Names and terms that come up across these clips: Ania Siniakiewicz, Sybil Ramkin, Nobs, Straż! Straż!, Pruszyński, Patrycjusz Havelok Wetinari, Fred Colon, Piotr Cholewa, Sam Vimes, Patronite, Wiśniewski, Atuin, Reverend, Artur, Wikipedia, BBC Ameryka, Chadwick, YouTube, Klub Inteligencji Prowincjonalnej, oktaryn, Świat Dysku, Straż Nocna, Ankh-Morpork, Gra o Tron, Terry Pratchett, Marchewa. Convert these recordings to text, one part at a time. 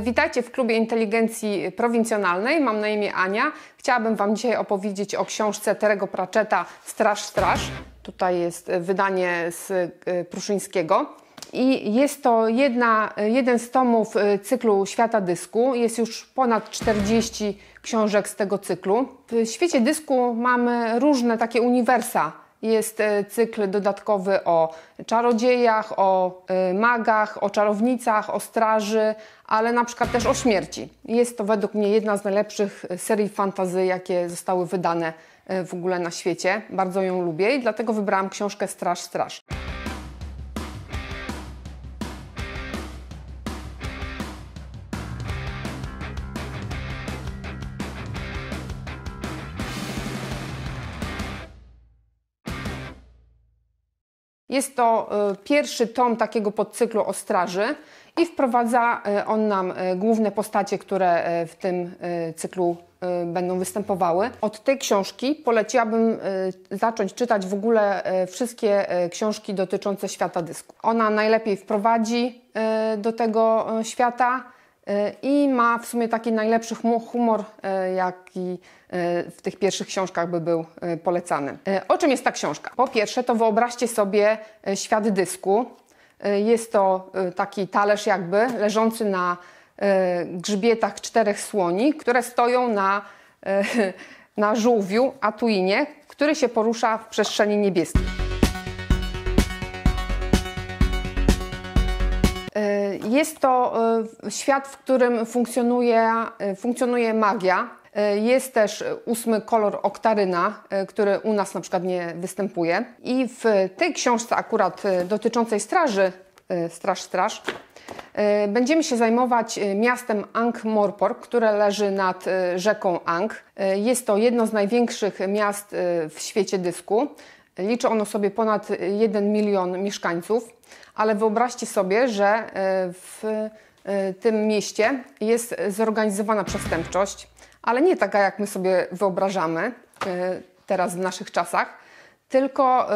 Witajcie w Klubie Inteligencji Prowincjonalnej. Mam na imię Ania. Chciałabym Wam dzisiaj opowiedzieć o książce Terry'ego Pratchetta Straż. Tutaj jest wydanie z Pruszyńskiego. I jest to jeden z tomów cyklu Świata Dysku. Jest już ponad 40 książek z tego cyklu. W Świecie Dysku mamy różne takie uniwersa. Jest cykl dodatkowy o czarodziejach, o magach, o czarownicach, o straży, ale na przykład też o śmierci. Jest to według mnie jedna z najlepszych serii fantasy, jakie zostały wydane w ogóle na świecie. Bardzo ją lubię i dlatego wybrałam książkę Straż. Jest to pierwszy tom takiego podcyklu o straży i wprowadza on nam główne postacie, które w tym cyklu będą występowały. Od tej książki poleciłabym zacząć czytać w ogóle wszystkie książki dotyczące Świata Dysku. Ona najlepiej wprowadzi do tego świata i ma w sumie taki najlepszy humor, jaki w tych pierwszych książkach by był polecany. O czym jest ta książka? Po pierwsze, to wyobraźcie sobie świat dysku. Jest to taki talerz jakby leżący na grzbietach 4 słoni, które stoją na żółwiu, Atuinie, który się porusza w przestrzeni niebieskiej. Jest to świat, w którym funkcjonuje magia. Jest też 8 kolor oktaryna, który u nas na przykład nie występuje. I w tej książce akurat dotyczącej straży, Straż, będziemy się zajmować miastem Ankh-Morpork, które leży nad rzeką Ankh. Jest to jedno z największych miast w świecie dysku. Liczy ono sobie ponad 1 milion mieszkańców, ale wyobraźcie sobie, że w tym mieście jest zorganizowana przestępczość, ale nie taka, jak my sobie wyobrażamy teraz w naszych czasach, tylko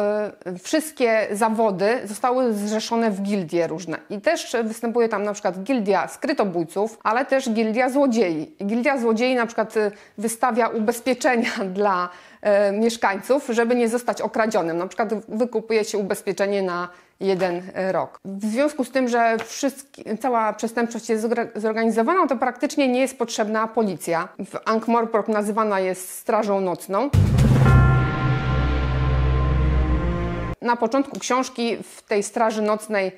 wszystkie zawody zostały zrzeszone w gildie różne. I też występuje tam na przykład gildia skrytobójców, ale też gildia złodziei. Gildia złodziei na przykład wystawia ubezpieczenia dla mieszkańców, żeby nie zostać okradzionym. Na przykład wykupuje się ubezpieczenie na 1 rok. W związku z tym, że cała przestępczość jest zorganizowana, to praktycznie nie jest potrzebna policja. W Ankh-Morpork nazywana jest Strażą Nocną. Na początku książki w tej Straży Nocnej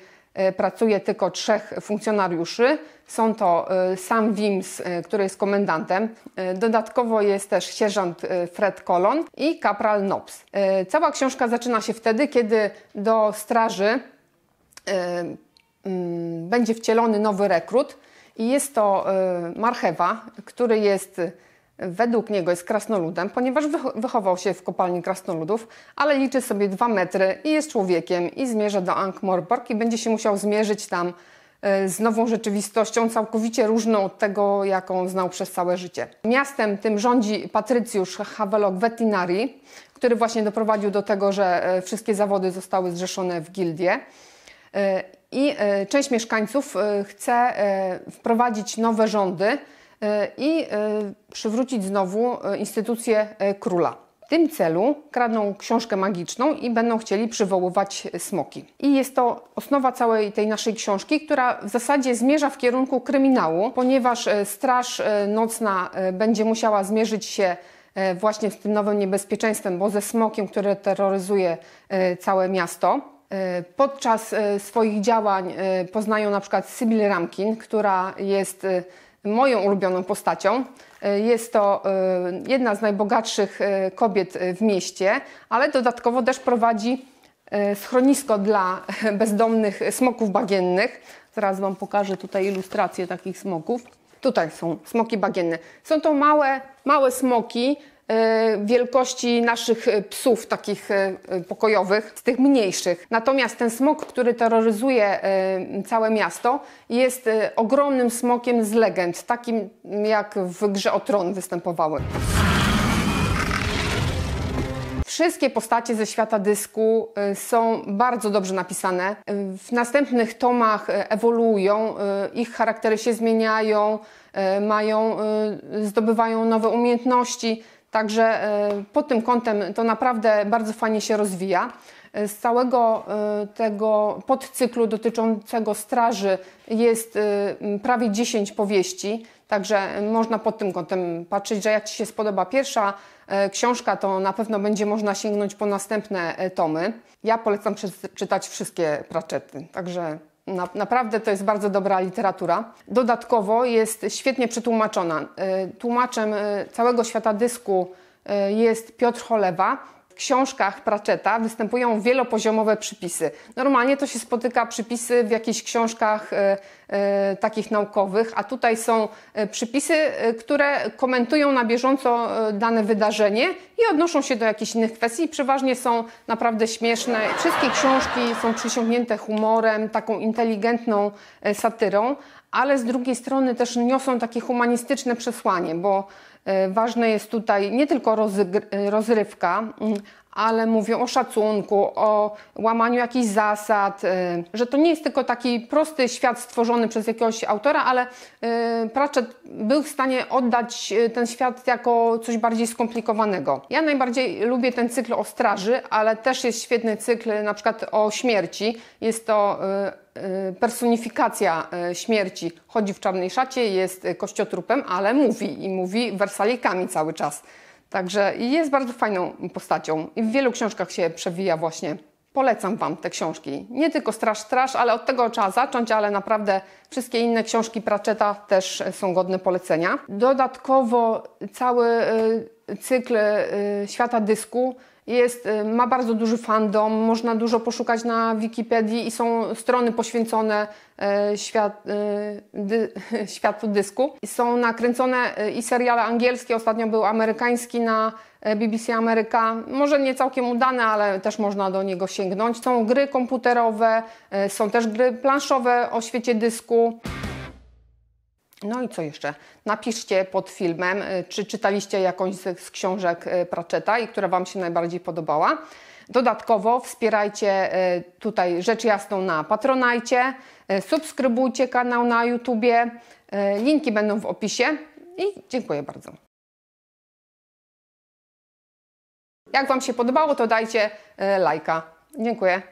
pracuje tylko 3 funkcjonariuszy. Są to Sam Vimes, który jest komendantem. Dodatkowo jest też sierżant Fred Colon i kapral Nobs. Cała książka zaczyna się wtedy, kiedy do straży będzie wcielony nowy rekrut. I jest to Marchewa, który jest... Według niego jest krasnoludem, ponieważ wychował się w kopalni krasnoludów, ale liczy sobie 2 metry i jest człowiekiem i zmierza do Ankh-Morpork i będzie się musiał zmierzyć tam z nową rzeczywistością, całkowicie różną od tego, jaką znał przez całe życie. Miastem tym rządzi Patrycjusz Havelok Wetinari, który właśnie doprowadził do tego, że wszystkie zawody zostały zrzeszone w gildię. I część mieszkańców chce wprowadzić nowe rządy i przywrócić znowu instytucję króla. W tym celu kradną książkę magiczną i będą chcieli przywoływać smoki. I jest to osnowa całej tej naszej książki, która w zasadzie zmierza w kierunku kryminału, ponieważ Straż Nocna będzie musiała zmierzyć się właśnie z tym nowym niebezpieczeństwem, bo ze smokiem, który terroryzuje całe miasto. Podczas swoich działań poznają na przykład Sybil Ramkin, która jest moją ulubioną postacią. Jest to jedna z najbogatszych kobiet w mieście, ale dodatkowo też prowadzi schronisko dla bezdomnych smoków bagiennych. Zaraz Wam pokażę tutaj ilustrację takich smoków. Tutaj są smoki bagienne. Są to małe smoki wielkości naszych psów, takich pokojowych, z tych mniejszych. Natomiast ten smok, który terroryzuje całe miasto, jest ogromnym smokiem z legend, takim jak w Grze o Tron występowały. Wszystkie postacie ze Świata Dysku są bardzo dobrze napisane. W następnych tomach ewoluują, ich charaktery się zmieniają, zdobywają nowe umiejętności, także pod tym kątem to naprawdę bardzo fajnie się rozwija. Z całego tego podcyklu dotyczącego straży jest prawie 10 powieści, także można pod tym kątem patrzeć, że jak Ci się spodoba pierwsza książka, to na pewno będzie można sięgnąć po następne tomy. Ja polecam przeczytać wszystkie Pratchetty, także naprawdę to jest bardzo dobra literatura. Dodatkowo jest świetnie przetłumaczona. Tłumaczem całego Świata Dysku jest Piotr Cholewa. W książkach Pratchetta występują wielopoziomowe przypisy. Normalnie to się spotyka przypisy w jakichś książkach takich naukowych, a tutaj są przypisy, które komentują na bieżąco dane wydarzenie i odnoszą się do jakichś innych kwestii. Przeważnie są naprawdę śmieszne. Wszystkie książki są przyciągnięte humorem, taką inteligentną satyrą, ale z drugiej strony też niosą takie humanistyczne przesłanie, bo ważne jest tutaj nie tylko rozrywka, ale mówią o szacunku, o łamaniu jakichś zasad, że to nie jest tylko taki prosty świat stworzony przez jakiegoś autora, ale Pratchett był w stanie oddać ten świat jako coś bardziej skomplikowanego. Ja najbardziej lubię ten cykl o straży, ale też jest świetny cykl na przykład o śmierci. Jest to personifikacja śmierci. Chodzi w czarnej szacie, jest kościotrupem, ale mówi i mówi wersalikami cały czas. Także jest bardzo fajną postacią i w wielu książkach się przewija właśnie. Polecam Wam te książki. Nie tylko Straż, ale od tego trzeba zacząć, ale naprawdę wszystkie inne książki Pratchetta też są godne polecenia. Dodatkowo cały cykl Świata Dysku ma bardzo duży fandom, można dużo poszukać na Wikipedii i są strony poświęcone Światu Dysku. Są nakręcone i seriale angielskie, ostatnio był amerykański na BBC Ameryka. Może nie całkiem udane, ale też można do niego sięgnąć. Są gry komputerowe, są też gry planszowe o Świecie Dysku. No i co jeszcze? Napiszcie pod filmem, czy czytaliście jakąś z książek Pratchetta i która Wam się najbardziej podobała. Dodatkowo wspierajcie tutaj rzecz jasną na Patronite, subskrybujcie kanał na YouTubie, linki będą w opisie i dziękuję bardzo. Jak Wam się podobało, to dajcie lajka. Dziękuję.